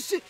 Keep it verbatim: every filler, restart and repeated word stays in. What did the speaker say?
Sim!